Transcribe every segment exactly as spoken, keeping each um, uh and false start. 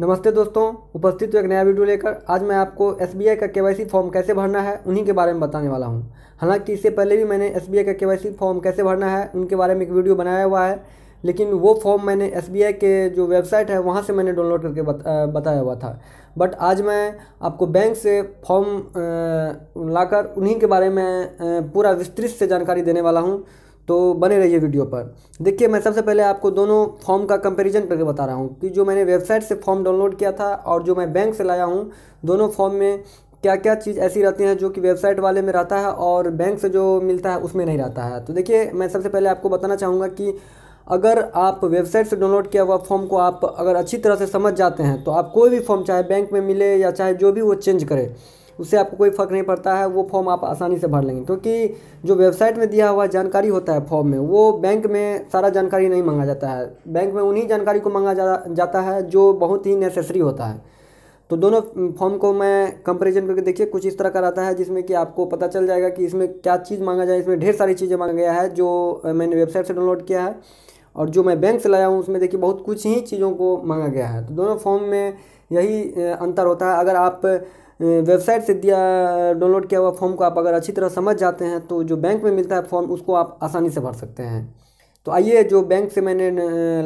नमस्ते दोस्तों, उपस्थित हूं एक नया वीडियो लेकर। आज मैं आपको एस बी आई का के वाई सी फॉर्म कैसे भरना है उन्हीं के बारे में बताने वाला हूं। हालांकि इससे पहले भी मैंने एस बी आई का के वाई सी फॉर्म कैसे भरना है उनके बारे में एक वीडियो बनाया हुआ है, लेकिन वो फॉर्म मैंने एस बी आई के जो वेबसाइट है वहाँ से मैंने डाउनलोड करके बत, आ, बताया हुआ था। बट आज मैं आपको बैंक से फॉर्म लाकर उन्हीं के बारे में पूरा विस्तृत से जानकारी देने वाला हूँ, तो बने रहिए वीडियो पर। देखिए, मैं सबसे पहले आपको दोनों फॉर्म का कंपैरिजन करके बता रहा हूँ कि जो मैंने वेबसाइट से फॉर्म डाउनलोड किया था और जो मैं बैंक से लाया हूँ, दोनों फॉर्म में क्या क्या चीज़ ऐसी रहती हैं जो कि वेबसाइट वाले में रहता है और बैंक से जो मिलता है उसमें नहीं रहता है। तो देखिए, मैं सबसे पहले आपको बताना चाहूँगा कि अगर आप वेबसाइट से डाउनलोड किया हुआ फॉर्म को आप अगर अच्छी तरह से समझ जाते हैं तो आप कोई भी फॉर्म, चाहे बैंक में मिले या चाहे जो भी वो चेंज करे, उससे आपको कोई फ़र्क नहीं पड़ता है। वो फॉर्म आप आसानी से भर लेंगे, क्योंकि जो वेबसाइट में दिया हुआ जानकारी होता है फॉर्म में, वो बैंक में सारा जानकारी नहीं मांगा जाता है। बैंक में उन्हीं जानकारी को मांगा जा, जाता है जो बहुत ही नेसेसरी होता है। तो दोनों फॉर्म को मैं कंपैरिजन करके देखिए कुछ इस तरह का रहता है, जिसमें कि आपको पता चल जाएगा कि इसमें क्या चीज़ मांगा जाए। इसमें ढेर सारी चीज़ें मांगा गया है जो मैंने वेबसाइट से डाउनलोड किया है और जो मैं बैंक से लाया हूँ, उसमें देखिए बहुत कुछ ही चीज़ों को मांगा गया है। तो दोनों फॉर्म में यही अंतर होता है। अगर आप वेबसाइट से दिया डाउनलोड किया हुआ फॉर्म को आप अगर अच्छी तरह समझ जाते हैं तो जो बैंक में मिलता है फॉर्म, उसको आप आसानी से भर सकते हैं। तो आइए, जो बैंक से मैंने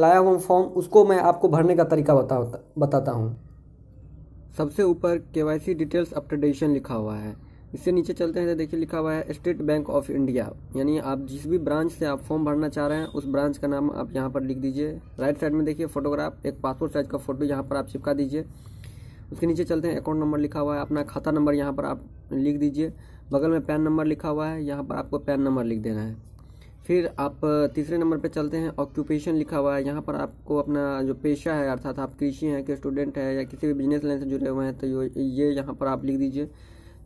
लाया हुआ फॉर्म, उसको मैं आपको भरने का तरीका बता बताता हूँ। सबसे ऊपर के वाई सी डिटेल्स अपडेशन लिखा हुआ है, इससे नीचे चलते हैं तो देखिए लिखा हुआ है स्टेट बैंक ऑफ इंडिया, यानी आप जिस भी ब्रांच से आप फॉर्म भरना चाह रहे हैं उस ब्रांच का नाम आप यहाँ पर लिख दीजिए। राइट साइड में देखिए फोटोग्राफ, एक पासपोर्ट साइज का फ़ोटो यहाँ पर आप चिपका दीजिए। उसके नीचे चलते हैं, अकाउंट नंबर लिखा हुआ है, अपना खाता नंबर यहाँ पर आप लिख दीजिए। बगल में पैन नंबर लिखा हुआ है, यहाँ पर आपको पैन नंबर लिख देना है। फिर आप तीसरे नंबर पर चलते हैं, ऑक्यूपेशन लिखा हुआ है, यहाँ पर आपको अपना जो पेशा है, अर्थात आप कृषि हैं कि स्टूडेंट है या किसी भी बिजनेस लाइन से जुड़े हुए हैं, तो ये यहाँ पर आप लिख दीजिए।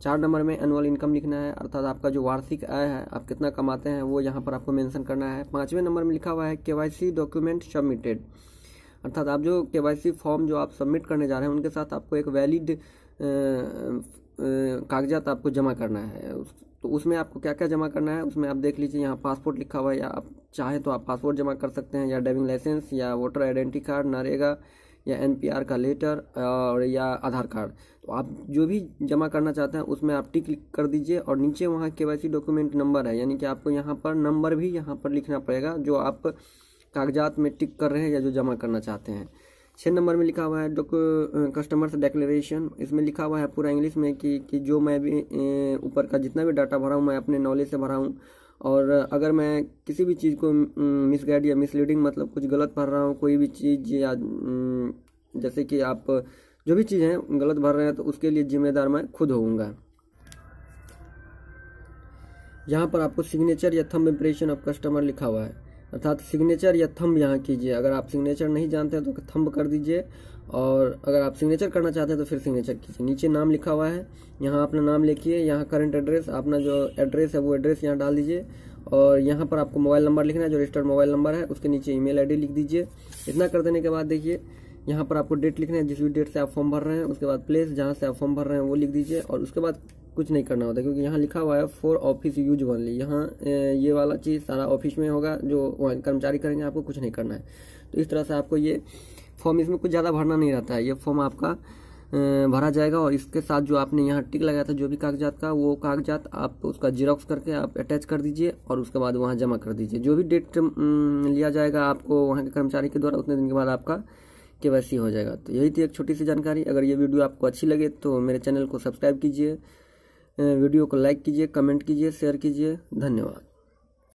चार नंबर में एनुअल इनकम लिखना है, अर्थात आपका जो वार्षिक आय है, आप कितना कमाते हैं, वो यहाँ पर आपको मेंशन करना है। पाँचवें नंबर में लिखा हुआ है के वाई सी डॉक्यूमेंट सबमिटेड, अर्थात आप जो के वाई सी फॉर्म जो आप सबमिट करने जा रहे हैं उनके साथ आपको एक वैलिड कागजात आपको जमा करना है। तो उसमें आपको क्या क्या जमा करना है उसमें आप देख लीजिए, यहाँ पासपोर्ट लिखा हुआ है, या आप चाहें तो आप पासपोर्ट जमा कर सकते हैं, या ड्राइविंग लाइसेंस, या वोटर आइडेंटिटी कार्ड, नरेगा या एन पी आर का लेटर, और या आधार कार्ड। तो आप जो भी जमा करना चाहते हैं उसमें आप टिक कर दीजिए। और नीचे वहाँ के वाई सी डॉक्यूमेंट नंबर है, यानी कि आपको यहाँ पर नंबर भी यहाँ पर लिखना पड़ेगा जो आप कागजात में टिक कर रहे हैं या जो जमा करना चाहते हैं। छः नंबर में लिखा हुआ है कस्टमर्स डिक्लेरेशन, इसमें लिखा हुआ है पूरा इंग्लिश में कि कि जो मैं भी ऊपर का जितना भी डाटा भरा हूँ मैं अपने नॉलेज से भरा हूँ, और अगर मैं किसी भी चीज़ को मिसगाइड या मिसलीडिंग, मतलब कुछ गलत भर रहा हूँ, कोई भी चीज़ या जैसे कि आप जो भी चीज़ हैं गलत भर रहे हैं, तो उसके लिए जिम्मेदार मैं खुद होऊंगा। यहाँ पर आपको सिग्नेचर या थंब इम्प्रेशन ऑफ कस्टमर लिखा हुआ है, अर्थात सिग्नेचर या थंब यहाँ कीजिए। अगर आप सिग्नेचर नहीं जानते हैं तो थंब कर दीजिए, और अगर आप सिग्नेचर करना चाहते हैं तो फिर सिग्नेचर कीजिए। नीचे नाम लिखा हुआ है, यहाँ अपना नाम लिखिए। यहाँ करंट एड्रेस, अपना जो एड्रेस है वो एड्रेस यहाँ डाल दीजिए, और यहाँ पर आपको मोबाइल नंबर लिखना है जो रजिस्टर्ड मोबाइल नंबर है, उसके नीचे ईमेल आई डी लिख दीजिए। इतना कर देने के बाद देखिए यहाँ पर आपको डेट लिखना है, जिस भी डेट से आप फॉर्म भर रहे हैं, उसके बाद प्लेस जहाँ से आप फॉर्म भर रहे हैं वो लिख दीजिए, और उसके बाद कुछ नहीं करना होता, क्योंकि यहाँ लिखा हुआ है फॉर ऑफिस यूज ओनली। यहाँ ये वाला चीज़ सारा ऑफिस में होगा, जो वहाँ कर्मचारी करेंगे, आपको कुछ नहीं करना है। तो इस तरह से आपको ये फॉर्म, इसमें कुछ ज़्यादा भरना नहीं रहता है, ये फॉर्म आपका भरा जाएगा। और इसके साथ जो आपने यहाँ टिक लगाया था जो भी कागजात का, वो कागजात आप उसका जीरोक्स करके आप अटैच कर दीजिए, और उसके बाद वहाँ जमा कर दीजिए। जो भी डेट लिया जाएगा आपको वहाँ के कर्मचारी के द्वारा, उतने दिन के बाद आपका के वाई सी हो जाएगा। तो यही थी एक छोटी सी जानकारी। अगर ये वीडियो आपको अच्छी लगे तो मेरे चैनल को सब्सक्राइब कीजिए, वीडियो को लाइक कीजिए, कमेंट कीजिए, शेयर कीजिए। धन्यवाद।